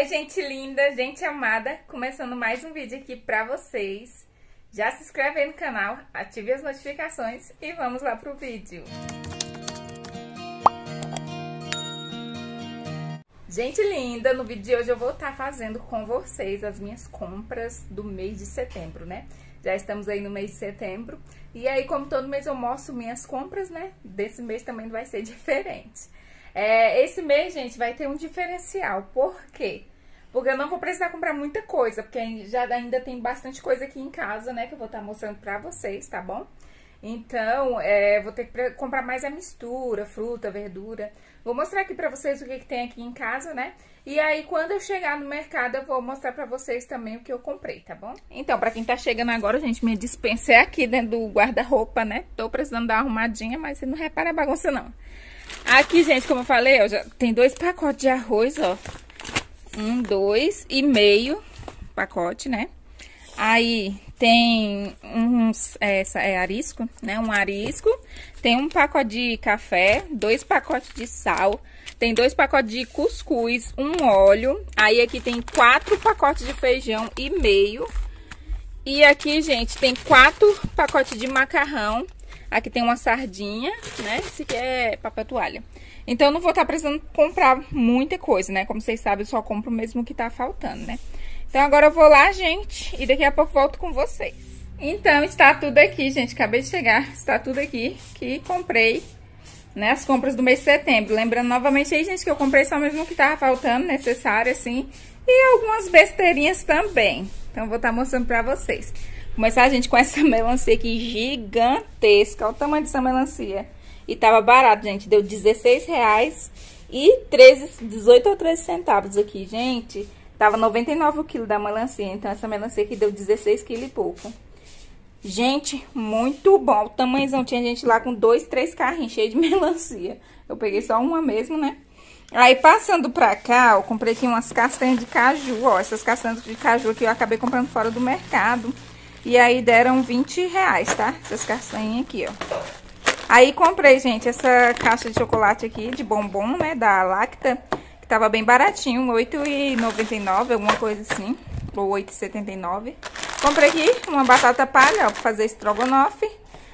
Oi, gente linda, gente amada, começando mais um vídeo aqui pra vocês. Já se inscreve aí no canal, ative as notificações e vamos lá pro vídeo. Gente linda, no vídeo de hoje eu vou estar fazendo com vocês as minhas compras do mês de setembro, né? Já estamos aí no mês de setembro e aí como todo mês eu mostro minhas compras, né? Desse mês também vai ser diferente. Esse mês, gente, vai ter um diferencial. Por quê? Porque eu não vou precisar comprar muita coisa, porque já ainda tem bastante coisa aqui em casa, né? Que eu vou estar mostrando pra vocês, tá bom? Então, vou ter que comprar mais a mistura, fruta, verdura. Vou mostrar aqui pra vocês o que tem aqui em casa, né? E aí, quando eu chegar no mercado, eu vou mostrar pra vocês também o que eu comprei, tá bom? Então, pra quem tá chegando agora, gente, minha dispensa é aqui dentro do guarda-roupa, né? Tô precisando dar uma arrumadinha, mas você não repara a bagunça, não. Aqui, gente, como eu falei, ó, já tem 2 pacotes de arroz, ó. 2,5 pacote, né? Aí tem uns arisco, né? Um arisco. Tem um pacote de café, 2 pacotes de sal. Tem 2 pacotes de cuscuz, um óleo. Aí aqui tem 4 pacotes de feijão e meio. E aqui, gente, tem 4 pacotes de macarrão. Aqui tem uma sardinha, né? Esse aqui é papel toalha. Então, eu não vou estar precisando comprar muita coisa, né? Como vocês sabem, eu só compro mesmo o que tá faltando, né? Então, agora eu vou lá, gente, e daqui a pouco volto com vocês. Então, está tudo aqui, gente. Acabei de chegar. Está tudo aqui que comprei, né? As compras do mês de setembro. Lembrando novamente aí, gente, que eu comprei só mesmo o que tava faltando, necessário, assim. E algumas besteirinhas também. Então, eu vou estar mostrando pra vocês. Começar, gente, com essa melancia aqui gigantesca. Olha o tamanho dessa melancia. E tava barato, gente. Deu R$16,13 ou R$18,13 aqui, gente. Tava 99 o quilo da melancia. Então, essa melancia aqui deu 16 quilos e pouco. Gente, muito bom. O tamanhozão. Tinha gente lá com 2, 3 carrinhos cheios de melancia. Eu peguei só uma mesmo, né? Aí, passando pra cá, eu comprei aqui umas castanhas de caju, ó. Essas castanhas de caju aqui eu acabei comprando fora do mercado. E aí, deram R$20, tá? Essas castanhas aqui, ó. Aí, comprei, gente, essa caixa de chocolate aqui, de bombom, né? Da Lacta, que tava bem baratinho, R$8,99, alguma coisa assim. Ou R$8,79. Comprei aqui uma batata palha, ó, pra fazer estrogonofe.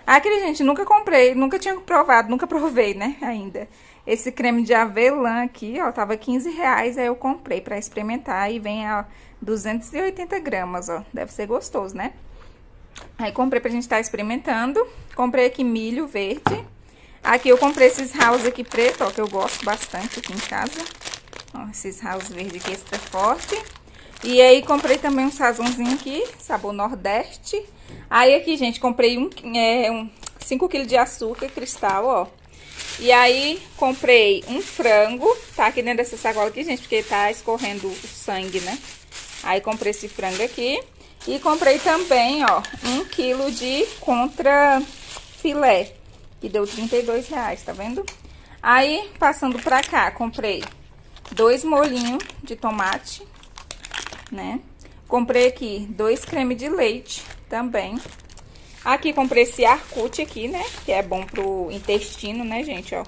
Aquele, gente, nunca comprei, nunca tinha provado, nunca provei, né? Ainda. Esse creme de avelã aqui, ó, tava R$15, aí eu comprei pra experimentar. E vem a 280 gramas, ó. Deve ser gostoso, né? Aí comprei pra gente estar experimentando. Comprei aqui milho verde. Aqui eu comprei esses house aqui preto, ó, que eu gosto bastante aqui em casa. Ó, esses house verde aqui extra forte. E aí comprei também um sazonzinho aqui, sabor nordeste. Aí aqui, gente, comprei 5 kg de açúcar cristal, ó. E aí comprei um frango, tá aqui dentro dessa sacola aqui, gente, porque tá escorrendo o sangue, né? Aí comprei esse frango aqui. E comprei também, ó, 1 quilo de contra filé, que deu R$32, tá vendo? Aí, passando pra cá, comprei 2 molhinhos de tomate, né? Comprei aqui 2 creme de leite também. Aqui, comprei esse arcute aqui, né? Que é bom pro intestino, né, gente, ó.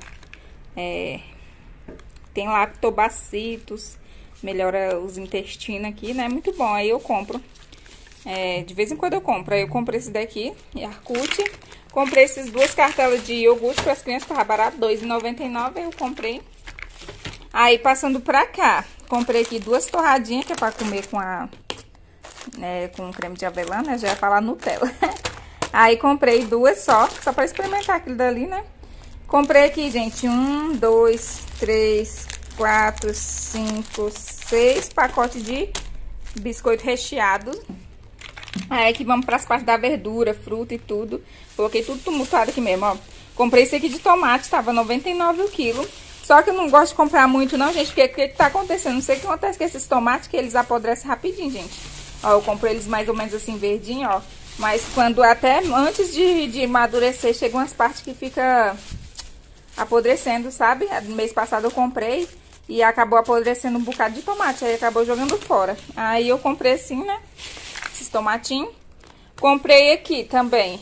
Tem lactobacilos, melhora os intestinos aqui, né? Muito bom, aí eu compro. De vez em quando eu compro. Aí eu comprei esse daqui, Yakult. Comprei essas 2 cartelas de iogurte para as crianças, tava barato, R$2,99, eu comprei. Aí, passando pra cá, comprei aqui 2 torradinhas, que é pra comer com creme de avelã, né? Já ia falar Nutella. Aí, comprei 2 só pra experimentar aquilo dali, né? Comprei aqui, gente, 1, 2, 3, 4, 5, 6 pacotes de biscoito recheado. Aí aqui vamos para as partes da verdura, fruta e tudo. Coloquei tudo tumultuado aqui mesmo, ó. Comprei esse aqui de tomate, tava 99 o quilo. Só que eu não gosto de comprar muito não, gente, porque o que tá acontecendo? Não sei o que acontece com esses tomates, que eles apodrecem rapidinho, gente. Ó, eu comprei eles mais ou menos assim, verdinho, ó. Mas quando até antes de madurecer, chegam umas partes que fica apodrecendo, sabe? No mês passado eu comprei e acabou apodrecendo um bocado de tomate, aí acabou jogando fora. Aí eu comprei assim, né? Esses tomatinhos. Comprei aqui também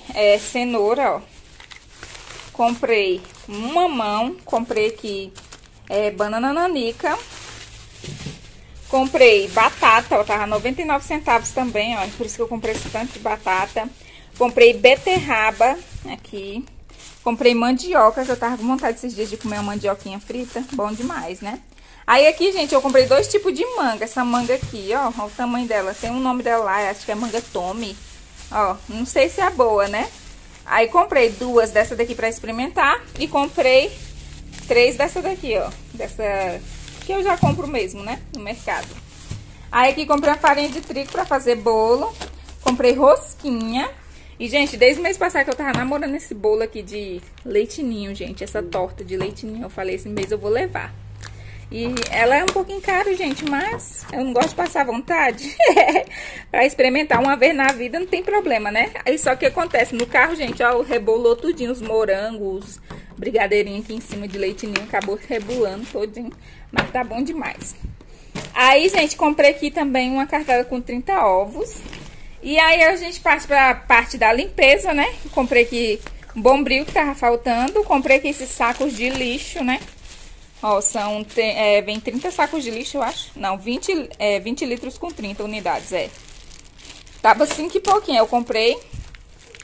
cenoura, ó. Comprei mamão. Comprei aqui banana nanica. Comprei batata, ela tava 99 centavos também, ó. Por isso que eu comprei esse tanto de batata. Comprei beterraba aqui. Comprei mandioca, que eu tava com vontade esses dias de comer uma mandioquinha frita. Bom demais, né? Aí aqui, gente, eu comprei dois tipos de manga. Essa manga aqui, ó. Olha o tamanho dela. Tem um nome dela lá, acho que é manga Tommy. Ó, não sei se é boa, né? Aí comprei duas dessa daqui pra experimentar. E comprei três dessa daqui, ó. Dessa que eu já compro mesmo, né? No mercado. Aí aqui comprei uma farinha de trigo pra fazer bolo. Comprei rosquinha. E, gente, desde o mês passado que eu tava namorando esse bolo aqui de leitinho, gente. Essa torta de leitinho. Eu falei, esse mês eu vou levar. E ela é um pouquinho cara, gente, mas eu não gosto de passar vontade. Pra experimentar uma vez na vida não tem problema, né? Aí só que acontece no carro, gente, ó, rebolou tudinho os morangos, brigadeirinho aqui em cima de leitinho, acabou rebolando todinho, mas tá bom demais. Aí, gente, comprei aqui também uma cartela com 30 ovos. E aí a gente parte pra parte da limpeza, né? Comprei aqui um bombril que tava faltando, comprei aqui esses sacos de lixo, né? Ó, vem 30 sacos de lixo, eu acho. Não, 20 litros com 30 unidades, é. Tava 5 e pouquinho, eu comprei.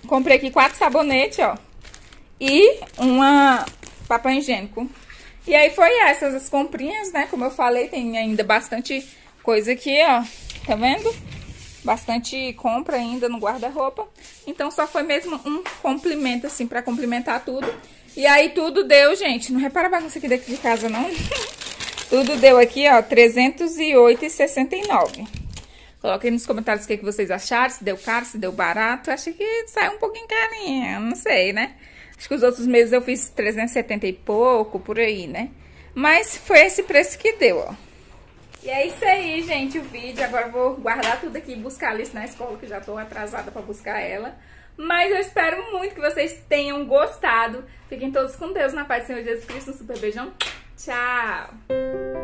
Comprei aqui 4 sabonetes, ó. E uma papel higiênico. E aí foi essas as comprinhas, né? Como eu falei, tem ainda bastante coisa aqui, ó. Tá vendo? Bastante compra ainda no guarda-roupa. Então, só foi mesmo um complemento, assim, pra complementar tudo. E aí tudo deu, gente, não repara a bagunça aqui daqui de casa, não. Tudo deu aqui, ó, 308,69. Coloquem nos comentários o que vocês acharam, se deu caro, se deu barato. Acho que saiu um pouquinho carinha, não sei, né? Acho que os outros meses eu fiz 370 e pouco, por aí, né? Mas foi esse preço que deu, ó. E é isso aí, gente, o vídeo. Agora eu vou guardar tudo aqui e buscar a Alice na escola, que já tô atrasada pra buscar ela. Mas eu espero muito que vocês tenham gostado. Fiquem todos com Deus, na paz do Senhor Jesus Cristo. Um super beijão. Tchau!